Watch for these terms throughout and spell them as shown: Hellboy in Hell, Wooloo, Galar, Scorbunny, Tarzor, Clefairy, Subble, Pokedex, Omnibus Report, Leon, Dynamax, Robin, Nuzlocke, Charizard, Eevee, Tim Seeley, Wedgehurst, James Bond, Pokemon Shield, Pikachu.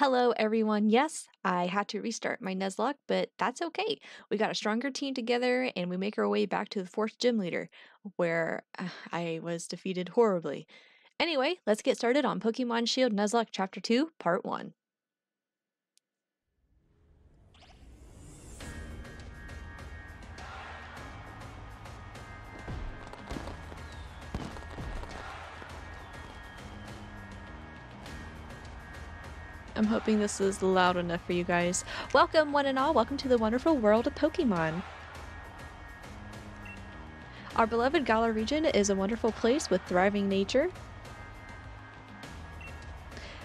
Hello everyone. Yes, I had to restart my Nuzlocke, but that's okay. We got a stronger team together and we make our way back to the fourth gym leader, where I was defeated horribly. Anyway, let's get started on Pokemon Shield Nuzlocke Chapter 2, Part 1. I'm hoping this is loud enough for you guys. Welcome, one and all. Welcome to the wonderful world of Pokemon. Our beloved Galar region is a wonderful place with thriving nature,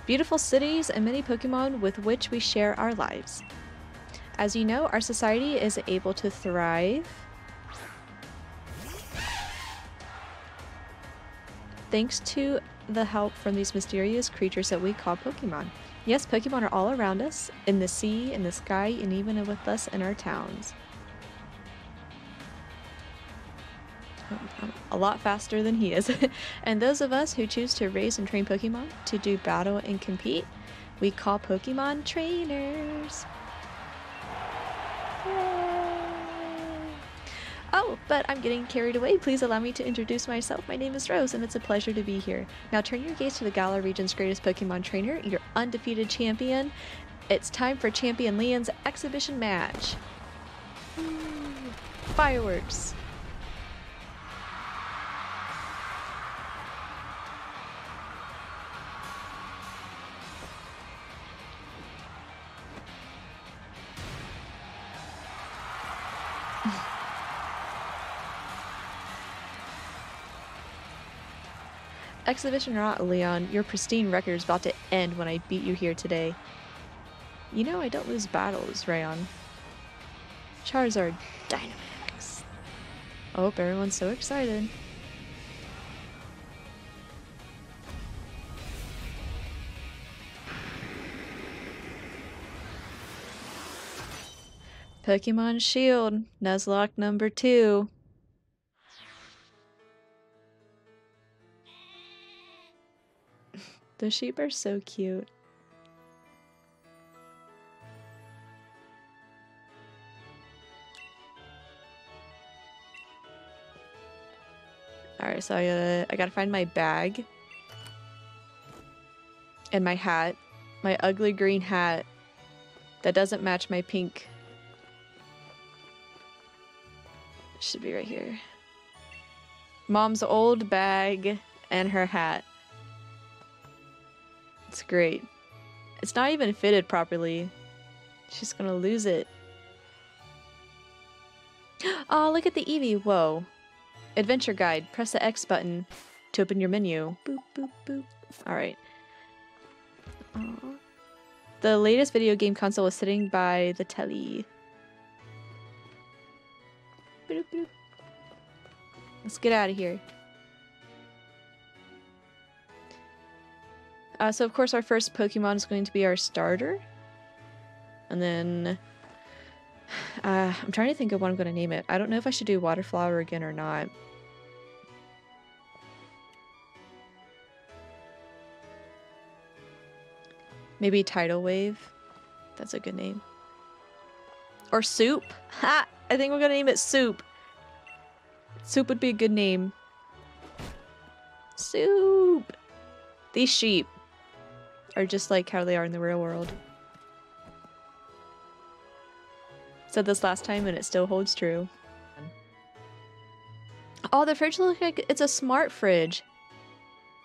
beautiful cities, and many Pokemon with which we share our lives. As you know, our society is able to thrive thanks to the help from these mysterious creatures that we call Pokemon. Yes, Pokemon are all around us, in the sea, in the sky, and even with us in our towns. I'm a lot faster than he is. And those of us who choose to raise and train Pokemon to do battle and compete, we call Pokemon trainers. Yay. Oh, but I'm getting carried away. Please allow me to introduce myself. My name is Rose, and it's a pleasure to be here. Now turn your gaze to the Galar region's greatest Pokemon trainer, your undefeated champion. It's time for Champion Leon's exhibition match. Fireworks. Exhibition or not, Leon, your pristine record is about to end when I beat you here today. You know I don't lose battles, Rayon. Charizard, Dynamax. Oh, everyone's so excited. Pokemon Shield, Nuzlocke number 2. The sheep are so cute. Alright, so I gotta find my bag. And my hat. My ugly green hat that doesn't match my pink. Should be right here. Mom's old bag and her hat. It's great. It's not even fitted properly. She's gonna lose it. Oh, look at the Eevee. Whoa. Adventure guide. Press the X button to open your menu. Boop, boop, boop. Alright. The latest video game console was sitting by the telly. Boop, boop. Let's get out of here. So of course our first Pokemon is going to be our starter, and then I'm trying to think of what I'm going to name it. I don't know if I should do Waterflower again or not. Maybe Tidal Wave. That's a good name. Or Soup. Ha! I think we're going to name it Soup. Soup would be a good name. Soup! These sheep are just like how they are in the real world. Said this last time and it still holds true. Oh, the fridge looks like it's a smart fridge.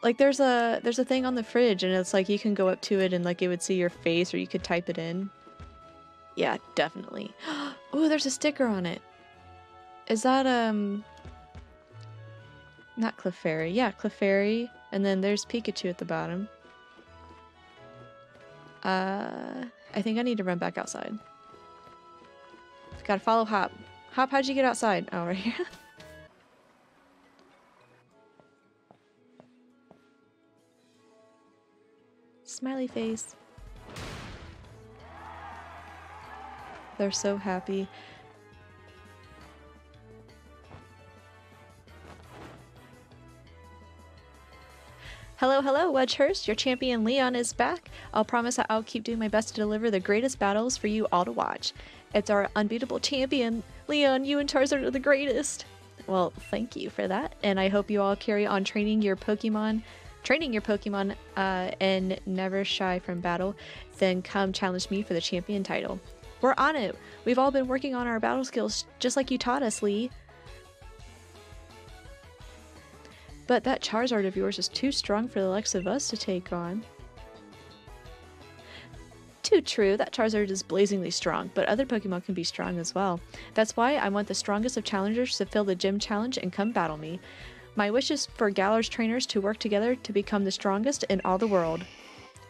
Like there's a thing on the fridge and it's like you can go up to it and like it would see your face, or you could type it in. Yeah, definitely. Oh, there's a sticker on it. Is that not Clefairy? Yeah, Clefairy. And then there's Pikachu at the bottom. I think I need to run back outside. Gotta follow Hop. Hop, how'd you get outside? Oh, right here. Smiley face. They're so happy. Hello, hello, Wedgehurst. Your champion Leon is back. I'll promise that I'll keep doing my best to deliver the greatest battles for you all to watch. It's our unbeatable champion. Leon, you and Tarzor are the greatest. Well, thank you for that. And I hope you all carry on training your Pokemon and never shy from battle. Then come challenge me for the champion title. We're on it. We've all been working on our battle skills just like you taught us, Lee. But that Charizard of yours is too strong for the likes of us to take on. Too true, that Charizard is blazingly strong, but other Pokemon can be strong as well. That's why I want the strongest of challengers to fill the gym challenge and come battle me. My wish is for Galar's trainers to work together to become the strongest in all the world.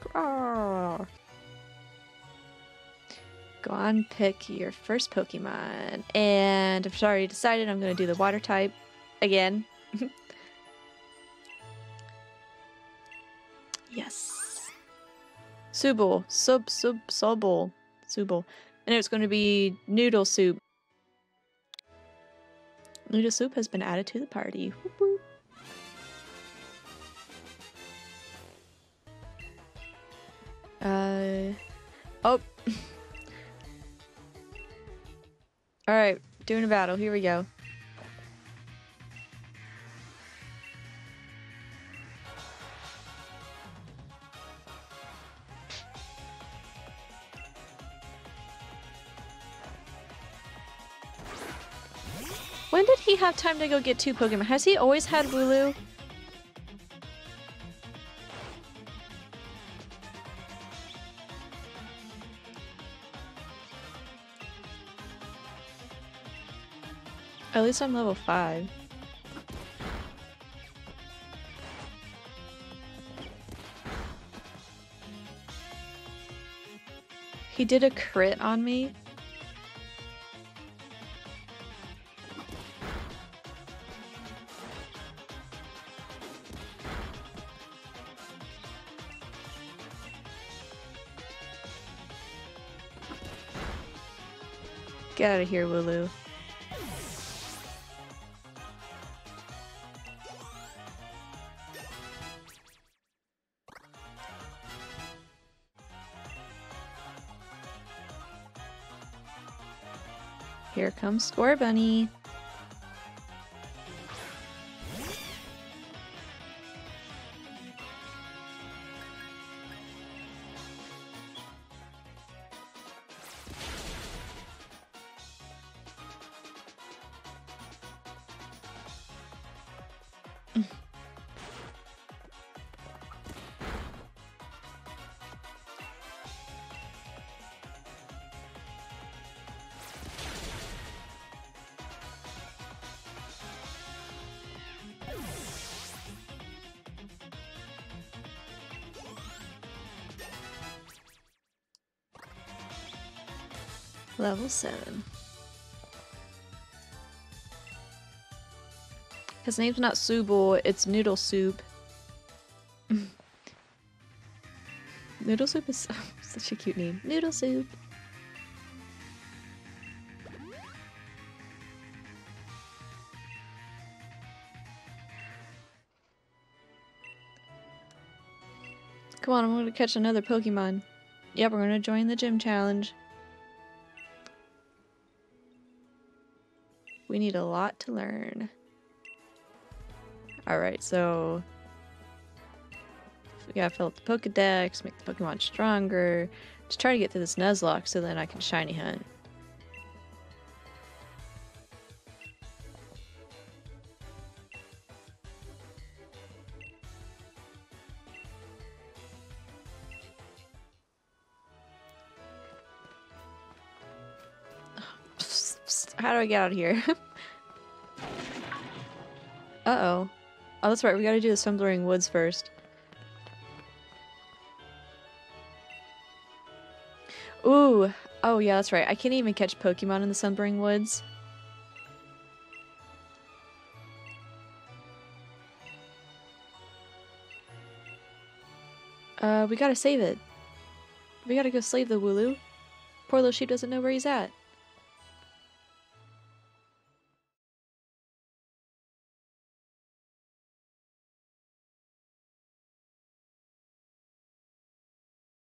Grrr. Go on, pick your first Pokemon. And I've already decided I'm going to do the water type again. Yes. Subble. And it's going to be noodle soup. Noodle soup has been added to the party. Whoop, whoop. Oh. Alright, doing a battle. Here we go. When did he have time to go get two Pokemon? Has he always had Wooloo? At least I'm level 5. He did a crit on me. Get out of here, Wooloo. Here comes Scorbunny. Level 7. His name's not Subble, it's Noodle Soup. Noodle Soup is such a cute name. Noodle Soup. Come on, I'm gonna catch another Pokemon. Yep, we're gonna join the gym challenge. We need a lot to learn. Alright, so we gotta fill up the Pokedex, make the Pokemon stronger, just try to get through this Nuzlocke so then I can shiny hunt. How do I get out of here? Uh-oh. Oh, that's right. We gotta do the Slumbering Woods first. Ooh. Oh, yeah, that's right. I can't even catch Pokemon in the Slumbering Woods. We gotta save it. We gotta go slave the Wooloo. Poor little sheep doesn't know where he's at.